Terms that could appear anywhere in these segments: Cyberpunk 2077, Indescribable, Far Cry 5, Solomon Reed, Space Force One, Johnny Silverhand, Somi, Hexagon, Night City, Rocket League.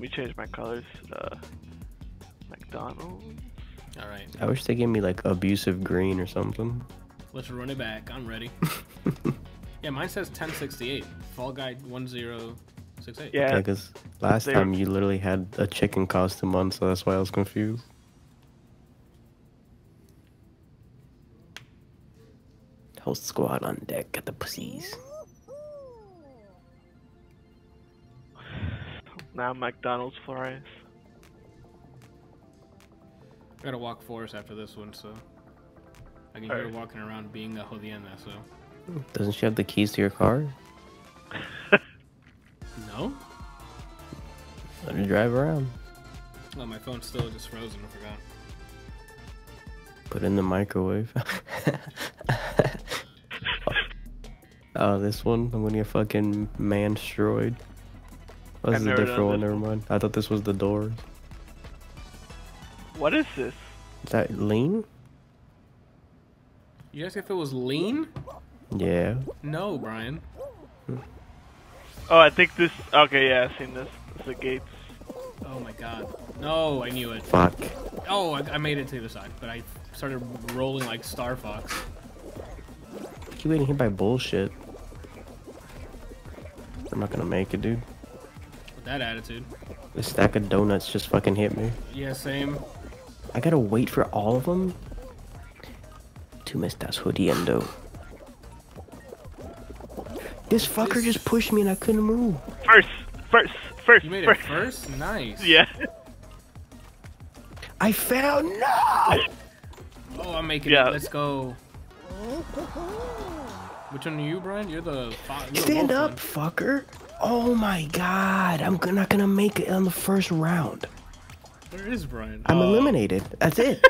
Let me change my colors. McDonald's. All right. I wish they gave me like abusive green or something. Let's run it back. I'm ready. Yeah, mine says 1068. Fall Guy 1068. Yeah, because last time you literally had a chicken costume on, so that's why I was confused. Host squad on deck. Got the pussies. Now McDonald's Flores. I gotta walk Forest after this one, so I can hear her walking around being a jodienda, so. Doesn't she have the keys to your car? No. Let her drive around. Oh, my phone's still just frozen. I forgot. Put in the microwave. Oh, this one? I'm gonna get fucking manstroyed. Oh, this is a different one. Never mind. I thought this was the doors. What is this? Is that lean? You asked if it was lean? Yeah. No, Brian. Oh, I think this... Okay, yeah, I've seen this. It's the gates. Oh my god. No, I knew it. Fuck. Oh, I made it to the side, but I started rolling like Star Fox. I keep getting hit by bullshit. I'm not gonna make it, dude. With that attitude. The stack of donuts just fucking hit me. Yeah, same. I gotta wait for all of them? Tú me estás jodiendo. This fucker just pushed me and I couldn't move. First. You made it first? Nice. Yeah. I fell. No! Oh, I'm making it. Let's go. Which one are you, Brian? You're the... Stand up, fucker. Oh my god. I'm not gonna make it on the first round. Where is Brian? I'm eliminated. That's it.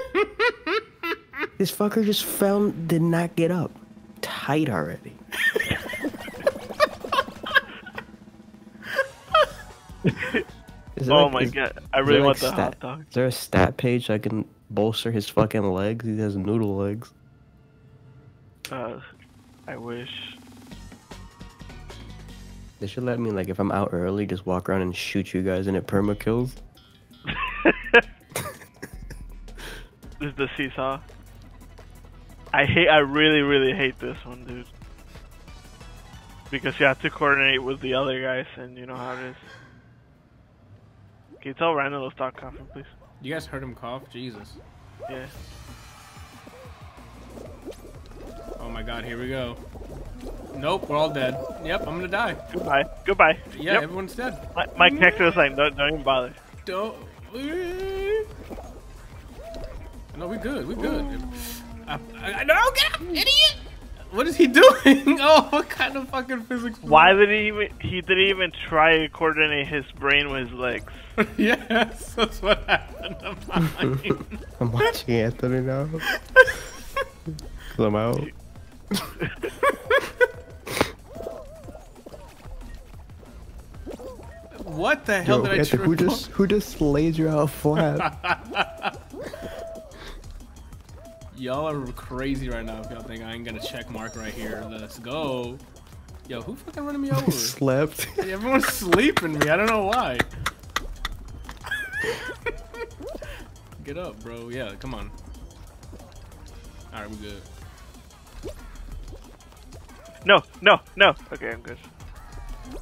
This fucker just fell, did not get up. Tight already. Oh my god, I really want the hot dog. Is there a stat page I can bolster his fucking legs? He has noodle legs. I wish. They should let me, like, if I'm out early, just walk around and shoot you guys and it perma kills. This is the seesaw. I really, really hate this one, dude. Because you have to coordinate with the other guys, and you know how it is. Can you tell Randall to stop coughing, please? You guys heard him cough? Jesus. Yeah. Oh my god, here we go. Nope, we're all dead. Yep, I'm gonna die. Goodbye. Goodbye. Yeah, yep. Everyone's dead. My connector was like, don't even bother. Don't. No, we're good. We're good. No, get up, idiot! What is he doing? Oh, what kind of fucking physics? Why did he even? He didn't even try to coordinate his brain with his legs. Yes, that's what happened to mine. I'm watching Anthony now. 'Cause I'm out. What the hell did I trip on? Who just laid you out flat? Y'all are crazy right now if y'all think I ain't gonna check mark right here. Let's go. Yo, who fucking running me over? I slept. Hey, everyone's sleeping me. I don't know why. Get up, bro. Yeah, come on. Alright, we're good. No, no, no. Okay, I'm good.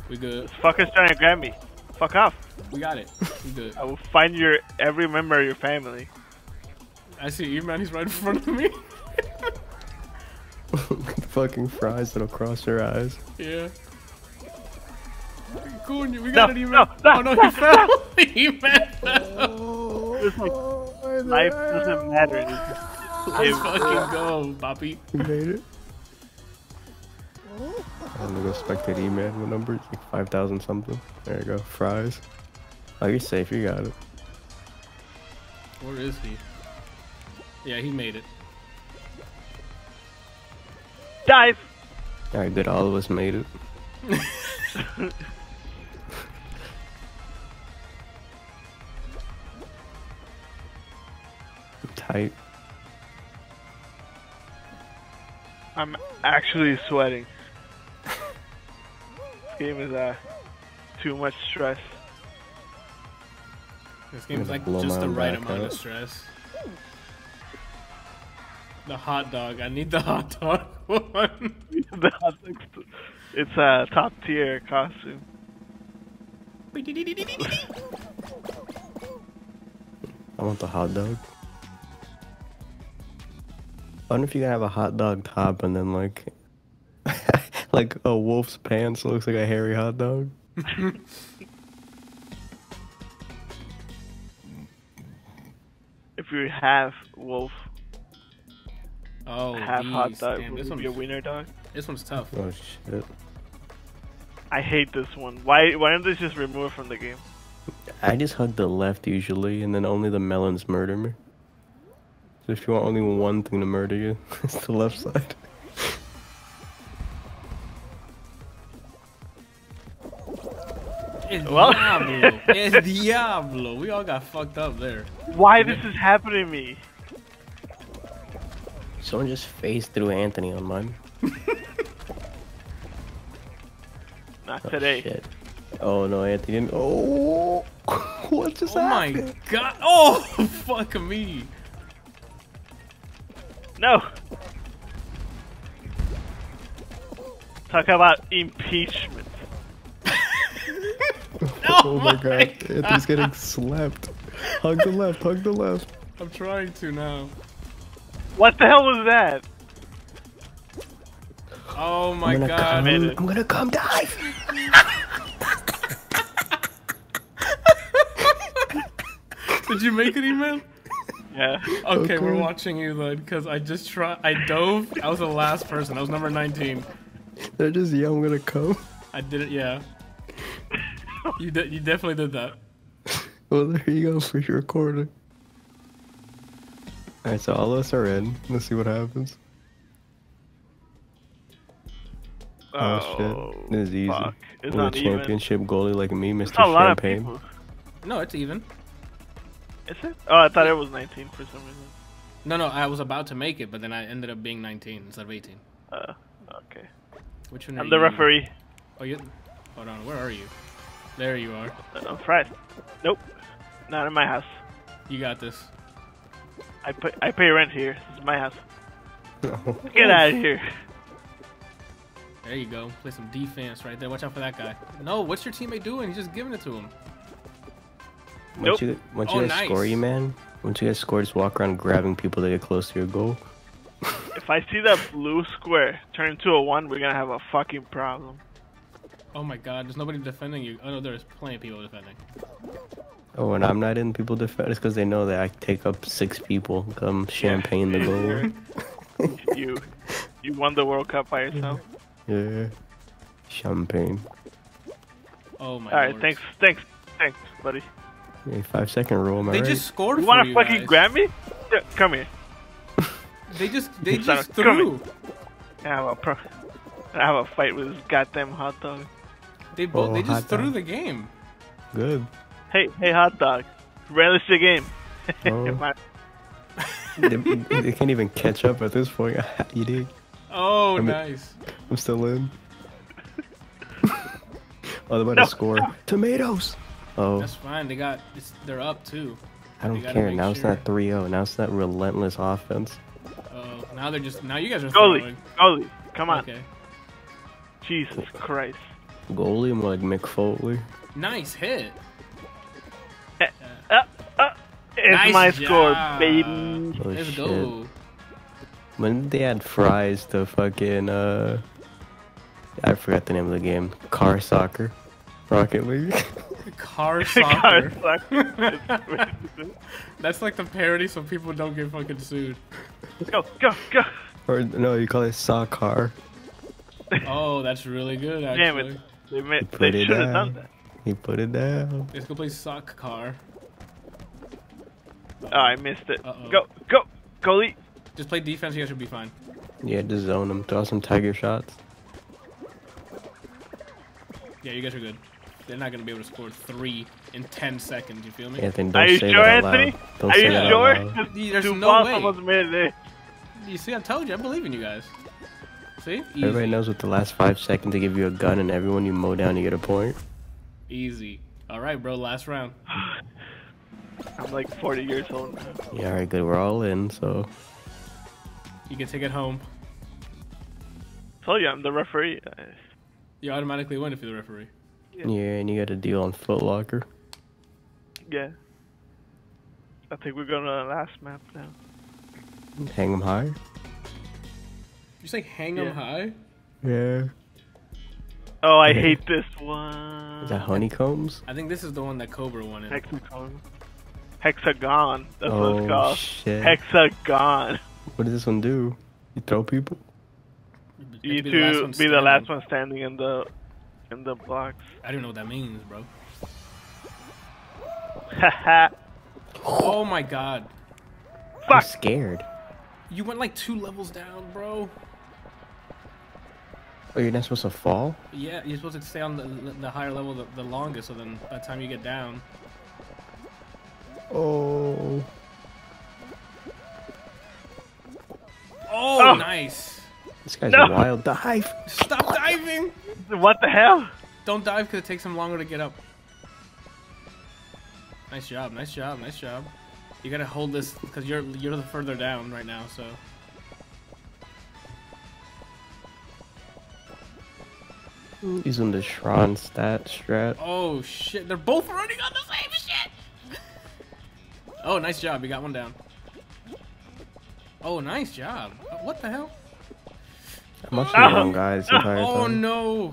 We good. This fucker's trying to grab me. Fuck off. We got it. We good. I will find your every member of your family. I see you, man. He's right in front of me. Fucking fries that'll cross your eyes. Yeah. Cool, we got an E-man. Oh no, he fell. E-man fell. Life doesn't matter. Let's fucking go, Bobby. You made it. I'm gonna go spectate E-man. The number is like 5,000 something. There you go. Fries. Oh, you're safe. You got it. Where is he? Yeah, he made it. Dive! Alright, good. All of us made it. Tight. I'm actually sweating. This game is too much stress. This game is like just the right amount of stress. The hot dog. I need the hot dog one. The hot dog's it's a top tier costume. I want the hot dog. I wonder if you can have a hot dog top and then like like a wolf's pants looks like a hairy hot dog. If you have wolf, oh, half hot dog, damn, this would be a wiener dog. This one's tough. Oh shit! I hate this one. Why aren't they just removed from the game? I just hug the left usually, and then only the melons murder me. So if you want only one thing to murder you, it's the left side. It's Diablo. It's Diablo. We all got fucked up there. Why this is happening to me? Someone just phased through Anthony on mine. Not today. Shit. Oh no, Anthony. Oh, what just happened? Oh my god. Oh, fuck me. No. Talk about impeachment. Oh my god. Anthony's getting slapped. Hug the left, hug the left. I'm trying to now. What the hell was that? Oh my god. I'm gonna come dive! Did you make it, man? Yeah. Okay, okay, we're watching you, Lud, because I just tried. I dove. I was the last person. I was number 19. They're just, yeah, I'm gonna come. I did it, yeah. You definitely did that. Well, there you go for your recording. Alright, so all of us are in. Let's see what happens. Oh shit. This is easy. Fuck. It's not a championship even. Goalie like me, Mr. Champagne. No, it's even. Is it? Oh, I thought it was 19 for some reason. No, I was about to make it, but then I ended up being 19 instead of 18. Okay. Which one are I'm the referee. Oh, you. Hold on, where are you? There you are. I'm fried. Nope. Not in my house. You got this. I pay rent here. This is my house. Get out of here. There you go. Play some defense right there. Watch out for that guy. No, what's your teammate doing? He's just giving it to him. Nope. Once you guys score, you man. Once you guys score, just walk around grabbing people that get close to your goal. If I see that blue square turn into a 1, we're gonna have a fucking problem. Oh my god, there's nobody defending you. Oh no, there's plenty of people defending. Oh, and I'm not in people defense because they know that I take up 6 people. Come champagne the goal. You won the World Cup by yourself. Yeah. Champagne. Oh my god. Alright, thanks, buddy. Hey, 5-second rule, man. They just scored. You wanna fucking grab me? Yeah, come here. They just threw. I have a fight with this goddamn hot dog. They just threw the game. Good. Hey, hot dog. Relish the game. Oh. they can't even catch up at this point. You did. Oh, nice. I'm still in. Oh, they're about to score. No. Tomatoes. Oh. That's fine. They're up too. I don't care. Now it's not 3-0. Now it's that relentless offense. Oh, now they're just. Now you guys are throwing. Goalie. Come on. Okay. Jesus Christ. Goalie, I'm like Mick Foley. Nice hit. It's nice score, baby. Oh, let's go. When did they add fries to fucking I forgot the name of the game. Car soccer. Rocket League. Car soccer. Car soccer. That's like the parody so people don't get fucking sued. Go. Or no, you call it soccer. Oh, that's really good, actually. Damn it. They should have done that. He put it down. Let's go play sock car. Oh, I missed it. Uh-oh. Go, goalie. Just play defense, you guys should be fine. Yeah, just zone him. Throw some tiger shots. Yeah, you guys are good. They're not going to be able to score 3 in 10 seconds, you feel me? Anthony, don't say that out loud. Are you sure, Anthony? Are you sure? There's no way. Almost made it there. You see, I told you. I believe in you guys. See? Easy. Everybody knows with the last 5 seconds they give you a gun and everyone you mow down you get a point. Easy. Alright, bro, last round. I'm like 40 years old now. Yeah, alright, good. We're all in, so. You can take it home. Told you, I'm the referee. You automatically win if you're the referee. Yeah, and you got a deal on Foot Locker. Yeah. I think we're going to the last map now. Hang 'em high? You say hang 'em high? Yeah. Oh, I hate this one. Is that Honeycombs? I think this is the one that Cobra wanted. Hexagon. Hexagon. That's what it's called. Shit. Hexagon. What does this one do? You throw people? You two be the last one standing in the blocks. I don't know what that means, bro. Haha. Oh my god. Fuck. I'm scared. You went like 2 levels down, bro. Oh, you're not supposed to fall? Yeah, you're supposed to stay on the higher level the longest, so then by the time you get down. Oh. Oh, nice. This guy's a wild dive. Stop diving! What the hell? Don't dive because it takes him longer to get up. Nice job, nice job, nice job. You gotta hold this because you're the further down right now, so. Using the Shron strat. Oh shit, they're both running on the same shit! Oh, nice job, you got one down. Oh, nice job. What the hell? I'm actually wrong, guys. The entire time. Oh no!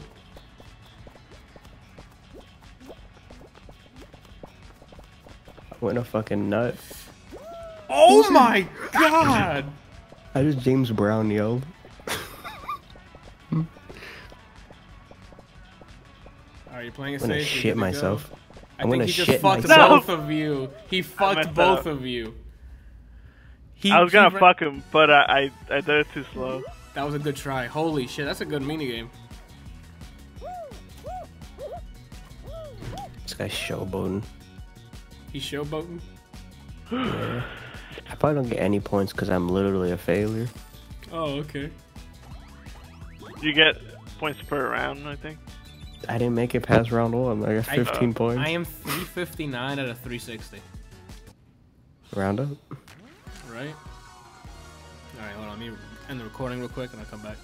I went a fucking nut. Oh my god! I just James Brown yelled. Are you playing a safe? I'm gonna shit myself. I'm gonna shit myself. I think he just fucked both of you. He fucked both of you. I was gonna fuck him, but I did it too slow. That was a good try. Holy shit, that's a good minigame. This guy's showboating. He's showboating? Yeah. I probably don't get any points because I'm literally a failure. Oh, okay. You get points per round, I think. I didn't make it past round 1. I got 15 points. I am 359 out of 360. Round up. Right? Alright, hold on. Let me end the recording real quick and I'll come back.